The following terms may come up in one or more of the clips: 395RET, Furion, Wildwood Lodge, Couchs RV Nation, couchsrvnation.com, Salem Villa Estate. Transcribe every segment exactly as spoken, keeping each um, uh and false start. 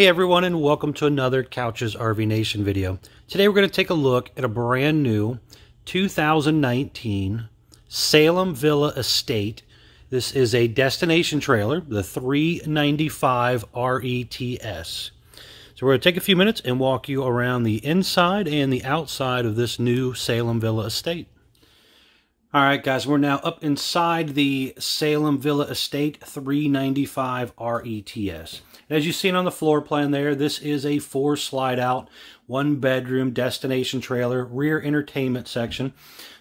Hey everyone, and welcome to another Couchs R V Nation video. Today we're going to take a look at a brand new two thousand nineteen Salem Villa Estate. This is a destination trailer, the three ninety-five R E T S. So we're going to take a few minutes and walk you around the inside and the outside of this new Salem Villa Estate. All right, guys, we're now up inside the Salem Villa Estate three ninety-five R E T S. As you've seen on the floor plan there, this is a four slide out, one bedroom destination trailer, rear entertainment section.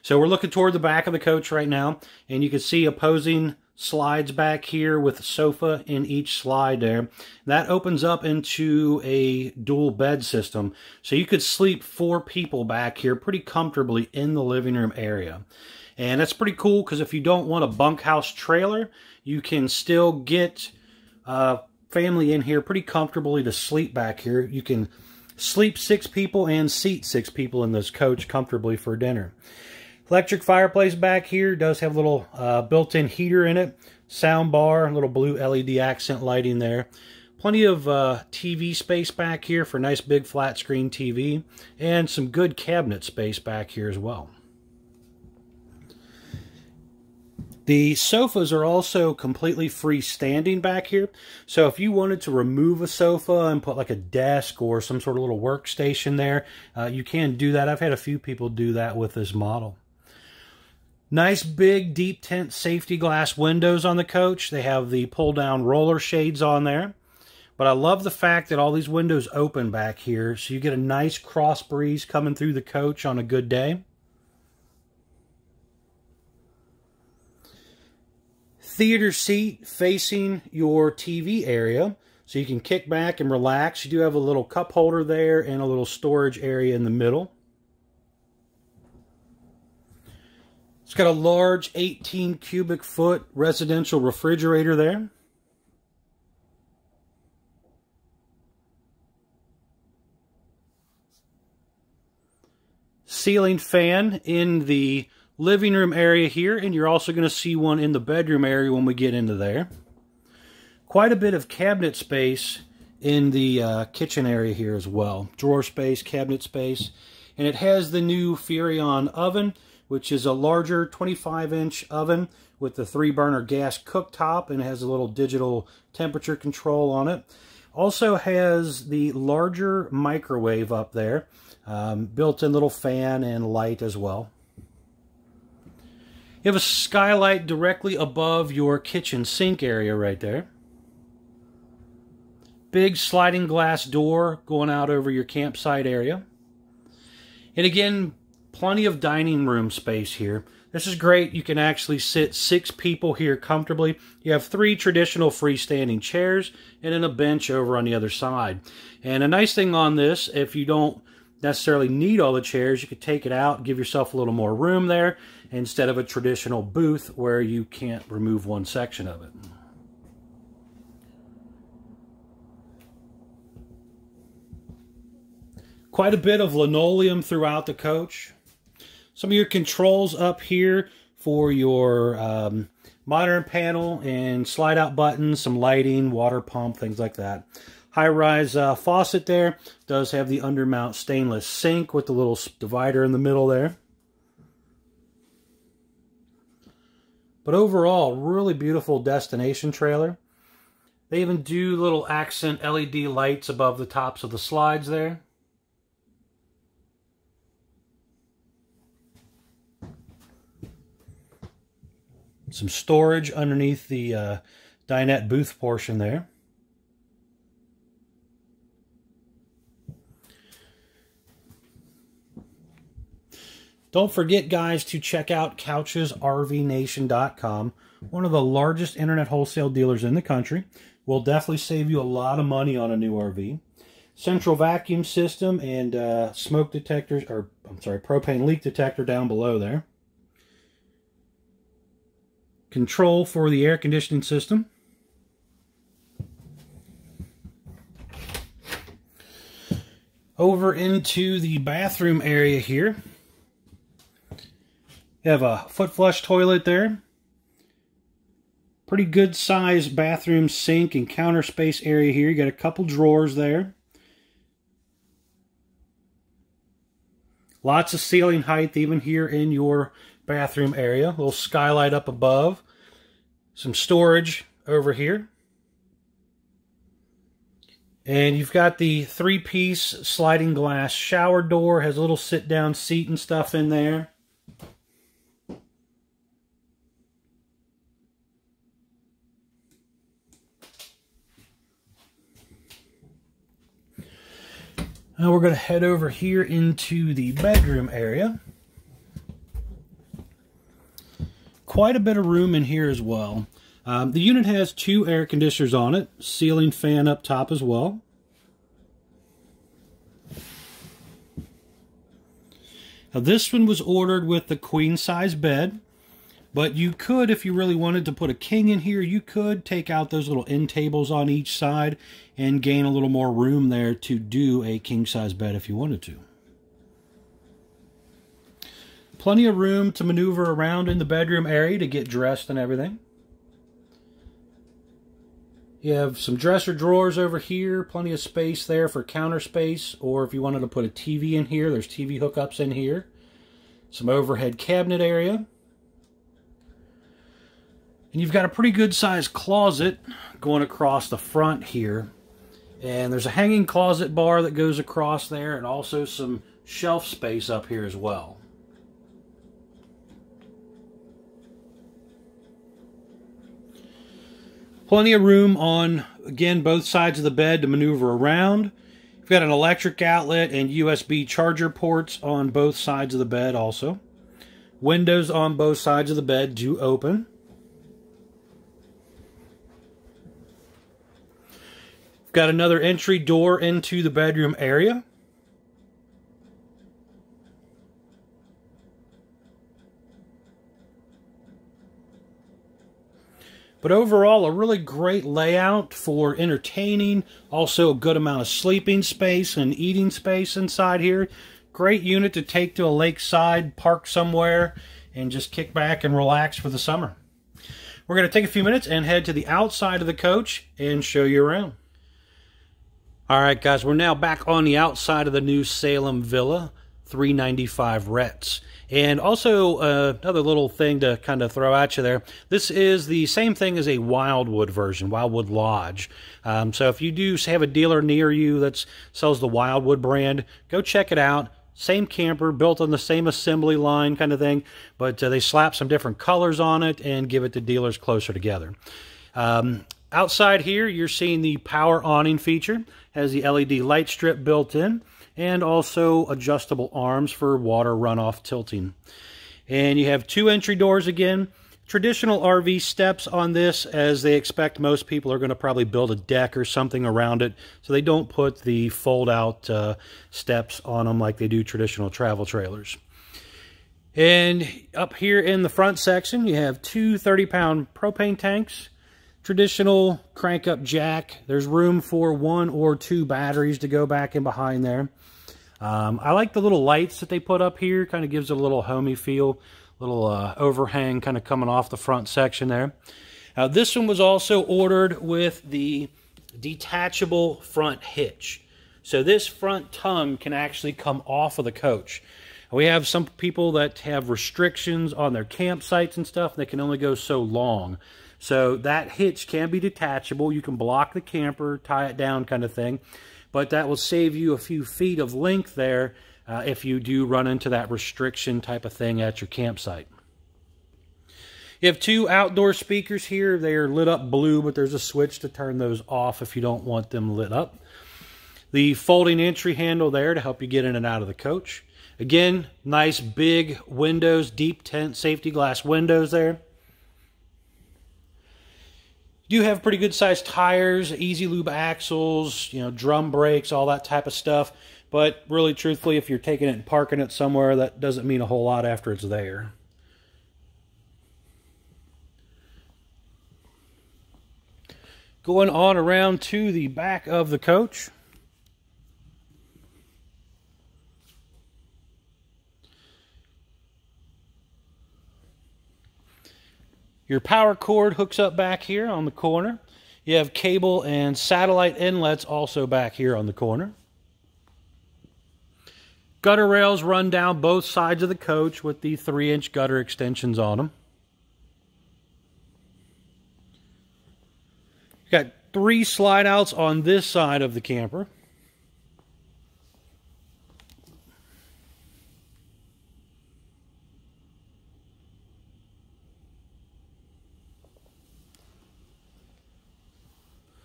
So we're looking toward the back of the coach right now, and you can see opposing slides back here with a sofa in each slide there. That opens up into a dual bed system. So you could sleep four people back here pretty comfortably in the living room area. And that's pretty cool because if you don't want a bunkhouse trailer, you can still get uh, family in here pretty comfortably to sleep back here. You can sleep six people and seat six people in this coach comfortably for dinner. Electric fireplace back here does have a little uh, built-in heater in it. Sound bar, a little blue L E D accent lighting there. Plenty of uh, T V space back here for nice big flat screen T V. And some good cabinet space back here as well. The sofas are also completely freestanding back here. So if you wanted to remove a sofa and put like a desk or some sort of little workstation there, uh, you can do that. I've had a few people do that with this model. Nice big deep tint safety glass windows on the coach. They have the pull down roller shades on there. But I love the fact that all these windows open back here. So you get a nice cross breeze coming through the coach on a good day. Theater seat facing your T V area. So you can kick back and relax. You do have a little cup holder there and a little storage area in the middle. It's got a large eighteen cubic foot residential refrigerator there. Ceiling fan in the living room area here, and you're also going to see one in the bedroom area when we get into there. Quite a bit of cabinet space in the uh, kitchen area here as well. Drawer space, cabinet space, and it has the new Furion oven, which is a larger twenty-five inch oven with the three burner gas cooktop, and it has a little digital temperature control on it. Also has the larger microwave up there, um, built-in little fan and light as well. You have a skylight directly above your kitchen sink area right there. Big sliding glass door going out over your campsite area. And again, plenty of dining room space here. This is great. You can actually sit six people here comfortably. You have three traditional freestanding chairs and then a bench over on the other side. And a nice thing on this, if you don't necessarily need all the chairs, you could take it out, give yourself a little more room there instead of a traditional booth where you can't remove one section of it. Quite a bit of linoleum throughout the coach. Some of your controls up here for your um, modern panel and slide out buttons, some lighting, water pump, things like that. High-rise uh, faucet there. Does have the undermount stainless sink with the little divider in the middle there. But overall, really beautiful destination trailer. They even do little accent L E D lights above the tops of the slides there. Some storage underneath the uh, dinette booth portion there. Don't forget, guys, to check out couchs R V nation dot com, one of the largest internet wholesale dealers in the country. Will definitely save you a lot of money on a new R V. Central vacuum system and uh, smoke detectors, or I'm sorry, propane leak detector down below there. Control for the air conditioning system. Over into the bathroom area here. You have a foot flush toilet there. Pretty good size bathroom, sink, and counter space area here. You got a couple drawers there. Lots of ceiling height even here in your bathroom area. A little skylight up above. Some storage over here. And you've got the three-piece sliding glass shower door. Has a little sit-down seat and stuff in there. Now we're going to head over here into the bedroom area. Quite a bit of room in here as well. Um, the unit has two air conditioners on it, ceiling fan up top as well. Now this one was ordered with the queen size bed, but you could, if you really wanted to put a king in here, you could take out those little end tables on each side and gain a little more room there to do a king size bed if you wanted to. Plenty of room to maneuver around in the bedroom area to get dressed and everything. You have some dresser drawers over here. Plenty of space there for counter space. Or if you wanted to put a T V in here, there's T V hookups in here. Some overhead cabinet area. And you've got a pretty good sized closet going across the front here. And there's a hanging closet bar that goes across there. And also some shelf space up here as well. Plenty of room on, again, both sides of the bed to maneuver around. You've got an electric outlet and U S B charger ports on both sides of the bed also. Windows on both sides of the bed do open. You've got another entry door into the bedroom area. But overall, a really great layout for entertaining. Also a good amount of sleeping space and eating space inside here. Great unit to take to a lakeside park somewhere and just kick back and relax for the summer. We're going to take a few minutes and head to the outside of the coach and show you around. All right, guys, we're now back on the outside of the new Salem Villa. three ninety-five Rets. And also uh, another little thing to kind of throw at you there. This is the same thing as a Wildwood version, Wildwood Lodge. Um, so if you do have a dealer near you that sells the Wildwood brand, go check it out. Same camper, built on the same assembly line kind of thing, but uh, they slap some different colors on it and give it to dealers closer together. Um, outside here, you're seeing the power awning feature. Has the L E D light strip built in. And also adjustable arms for water runoff tilting. And you have two entry doors again. Traditional R V steps on this, as they expect most people are going to probably build a deck or something around it. So they don't put the fold-out uh, steps on them like they do traditional travel trailers. And up here in the front section, you have two thirty-pound propane tanks. Traditional crank-up jack. There's room for one or two batteries to go back in behind there. Um, I like the little lights that they put up here. Kind of gives it a little homey feel. Little uh, overhang kind of coming off the front section there. Now, this one was also ordered with the detachable front hitch. So this front tongue can actually come off of the coach. We have some people that have restrictions on their campsites and stuff. They can only go so long. So that hitch can be detachable. You can block the camper, tie it down kind of thing. But that will save you a few feet of length there uh, if you do run into that restriction type of thing at your campsite. You have two outdoor speakers here. They are lit up blue, but there's a switch to turn those off if you don't want them lit up. The folding entry handle there to help you get in and out of the coach. Again, nice big windows, deep tent safety glass windows there. You do have pretty good sized tires, easy lube axles, you know, drum brakes, all that type of stuff. But really, truthfully, if you're taking it and parking it somewhere, that doesn't mean a whole lot after it's there. Going on around to the back of the coach. Your power cord hooks up back here on the corner. You have cable and satellite inlets also back here on the corner. Gutter rails run down both sides of the coach with the three inch gutter extensions on them. Got three slide outs on this side of the camper.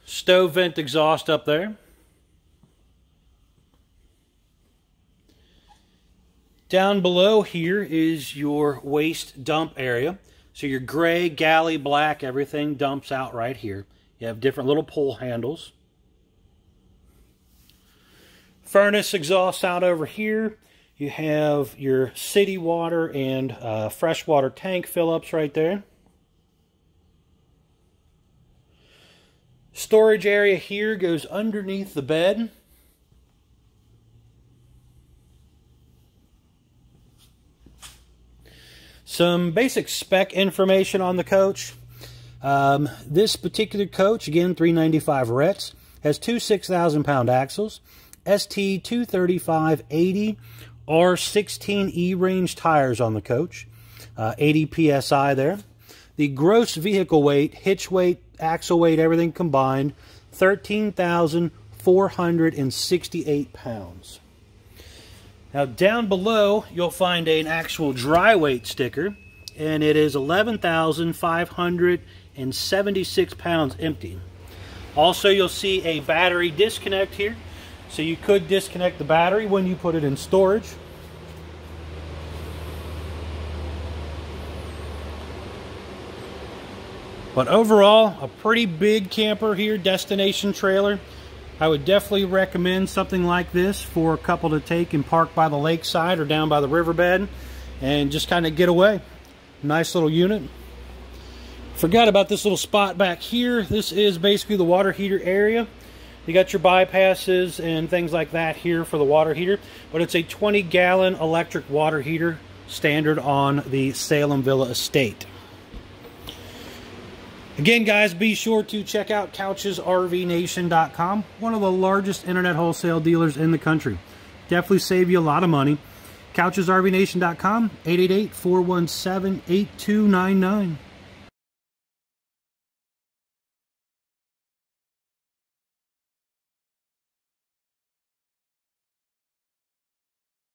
Stove vent exhaust up there. Down below here is your waste dump area. So your gray, galley, black, everything dumps out right here. You have different little pull handles. Furnace exhaust out over here. You have your city water and uh, freshwater tank fill-ups right there. Storage area here goes underneath the bed. Some basic spec information on the coach. Um, this particular coach, again, three ninety-five Rex, has two six thousand pound axles, S T two thirty-five eighty R sixteen E range tires on the coach, uh, eighty P S I there. The gross vehicle weight, hitch weight, axle weight, everything combined, thirteen thousand four hundred sixty-eight pounds. Now down below, you'll find an actual dry weight sticker, and it is eleven thousand five hundred seventy-six pounds empty. Also, you'll see a battery disconnect here, so you could disconnect the battery when you put it in storage. But overall, a pretty big camper here, destination trailer. I would definitely recommend something like this for a couple to take and park by the lakeside or down by the riverbed and just kind of get away. Nice little unit. Forgot about this little spot back here. This is basically the water heater area. You got your bypasses and things like that here for the water heater, but it's a twenty gallon electric water heater, standard on the Salem Villa Estate. Again, guys, be sure to check out couches R V nation dot com, one of the largest internet wholesale dealers in the country. Definitely save you a lot of money. couches R V nation dot com, eight eight eight, four one seven, eight two nine nine.